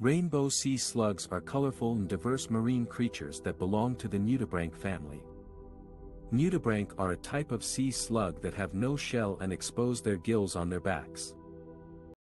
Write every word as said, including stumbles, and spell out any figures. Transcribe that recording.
Rainbow sea slugs are colorful and diverse marine creatures that belong to the nudibranch family. Nudibranch are a type of sea slug that have no shell and expose their gills on their backs.